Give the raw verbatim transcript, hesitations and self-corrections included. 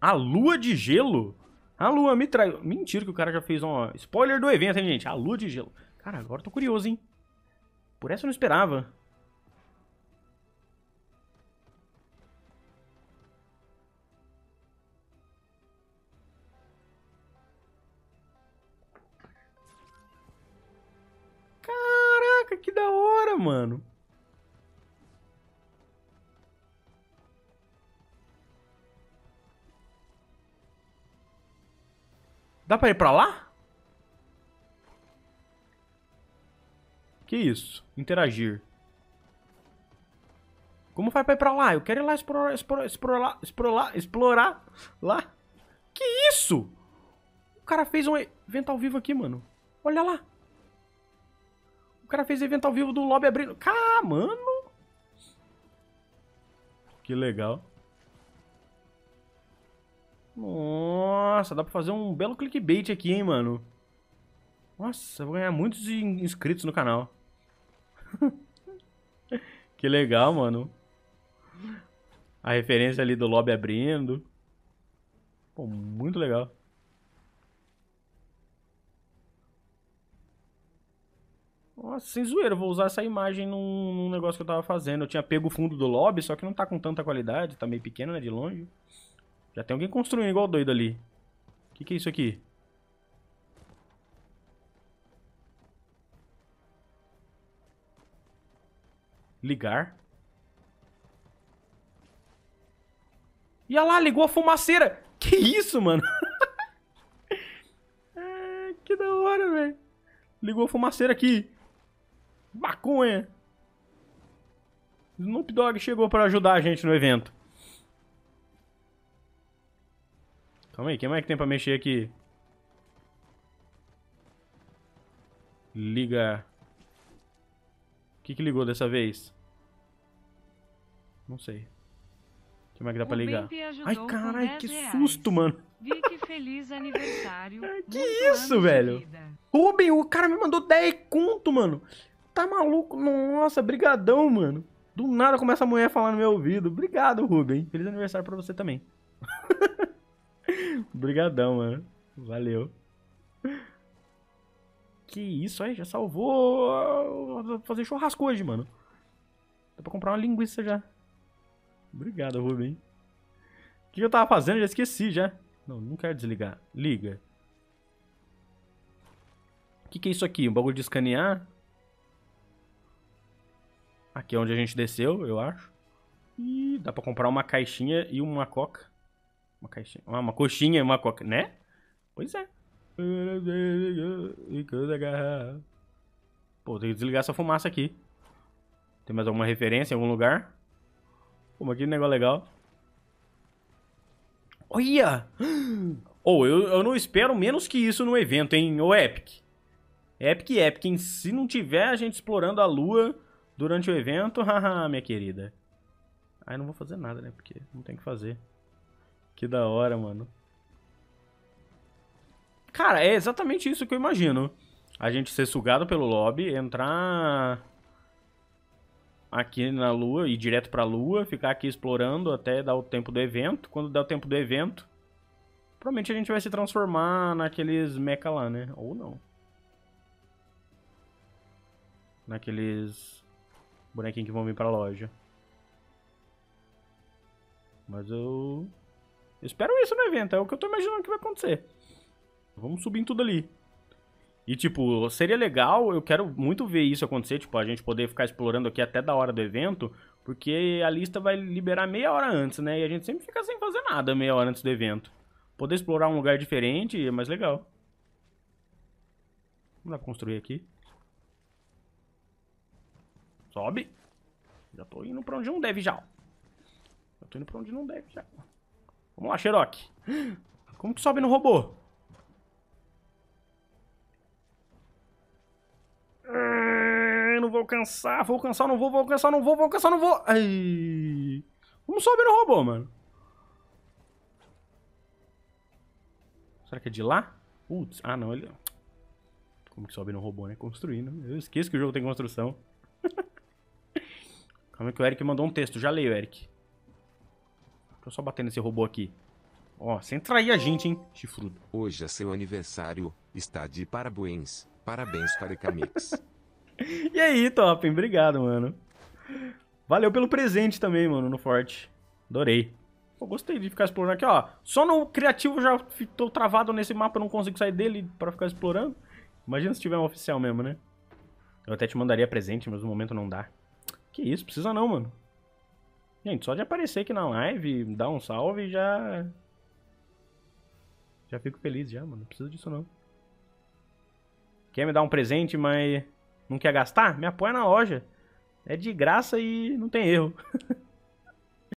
A Lua de Gelo? A Lua me traiu. Mentira que o cara já fez um... Spoiler do evento, hein, gente? A Lua de Gelo. Cara, agora eu tô curioso, hein? Por essa eu não esperava. Caraca, que da hora, mano. Dá pra ir pra lá? Que isso? Interagir. Como vai pra ir pra lá? Eu quero ir lá explorar, explorar, explorar, explorar, explorar lá. Que isso? O cara fez um evento ao vivo aqui, mano. Olha lá. O cara fez evento ao vivo do lobby abrindo. Cá, mano. Que legal. Nossa, dá pra fazer um belo clickbait aqui, hein, mano. Nossa, eu vou ganhar muitos inscritos no canal. Que legal, mano. A referência ali do lobby abrindo. Pô, muito legal. Nossa, sem zoeira, eu vou usar essa imagem num, num negócio que eu tava fazendo. Eu tinha pego o fundo do lobby, só que não tá com tanta qualidade. Tá meio pequeno, né, de longe. Já tem alguém construindo igual doido ali. O que, que é isso aqui? Ligar. E olha lá, ligou a fumaceira. Que isso, mano? É, que da hora, velho. Ligou a fumaceira aqui. Maconha. Snoop Dogg chegou pra ajudar a gente no evento. Calma aí, quem mais que tem pra mexer aqui? Liga. O que que ligou dessa vez? Não sei. Quem mais que dá pra ligar? Ai, caralho, que susto, mano. Vicky, feliz aniversário. Que isso, velho? Ruben, o cara me mandou dez conto, mano. Tá maluco? Nossa, brigadão, mano. Do nada começa a mulher a falar no meu ouvido. Obrigado, Ruben. Feliz aniversário pra você também. Obrigadão, mano. Valeu. Que isso aí, já salvou. Vou fazer churrasco hoje, mano. Dá pra comprar uma linguiça já. Obrigado, Rubem. O que eu tava fazendo? Já esqueci, já. Não, não quero desligar. Liga. O que que é isso aqui? Um bagulho de escanear? Aqui é onde a gente desceu, eu acho. E dá pra comprar uma caixinha e uma coca. Uma caixinha, uma, uma coxinha e uma coca, né? Pois é. Pô, tem que desligar essa fumaça aqui. Tem mais alguma referência em algum lugar? Pô, mas que negócio legal. Olha! Ou oh, eu, eu não espero menos que isso no evento, hein? Ô, Epic. Epic, Epic. Se não tiver a gente explorando a lua durante o evento, haha, minha querida. Aí não vou fazer nada, né? Porque não tem o que fazer. Que da hora, mano. Cara, é exatamente isso que eu imagino. A gente ser sugado pelo lobby, entrar aqui na lua, ir direto pra lua, ficar aqui explorando até dar o tempo do evento. Quando der o tempo do evento, provavelmente a gente vai se transformar naqueles mecha lá, né? Ou não. Naqueles bonequinhos que vão vir pra loja. Mas eu... Eu espero isso no evento, é o que eu tô imaginando que vai acontecer. Vamos subir em tudo ali. E tipo, seria legal, eu quero muito ver isso acontecer, tipo, a gente poder ficar explorando aqui até da hora do evento, porque a lista vai liberar meia hora antes, né? E a gente sempre fica sem fazer nada meia hora antes do evento. Poder explorar um lugar diferente é mais legal. Vamos lá construir aqui. Sobe. Já tô indo pra onde não deve já. Já tô indo pra onde não deve já. Vamos lá, Xerox. Como que sobe no robô? Ah, não vou alcançar, vou alcançar, não vou, vou alcançar, não vou, vou alcançar, não vou. Ai. Vamos sobe no robô, mano. Será que é de lá? Putz, ah não, ele... Como que sobe no robô, né? Construindo. Eu esqueço que o jogo tem construção. Calma que o Eric mandou um texto, já leio, Eric. Deixa eu só bater nesse robô aqui. Ó, sem trair a gente, hein, chifrudo. Hoje é seu aniversário, está de parabéns. Parabéns, Carecamix. E aí, Top, obrigado, mano. Valeu pelo presente também, mano, no Forte. Adorei. Pô, gostei de ficar explorando aqui, ó. Só no criativo já tô travado nesse mapa, não consigo sair dele pra ficar explorando. Imagina se tiver um oficial mesmo, né? Eu até te mandaria presente, mas no momento não dá. Que isso, precisa não, mano. Gente, só de aparecer aqui na live, dar um salve, já... Já fico feliz já, mano. Não precisa disso não. Quer me dar um presente, mas não quer gastar? Me apoia na loja. É de graça e não tem erro.